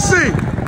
merci.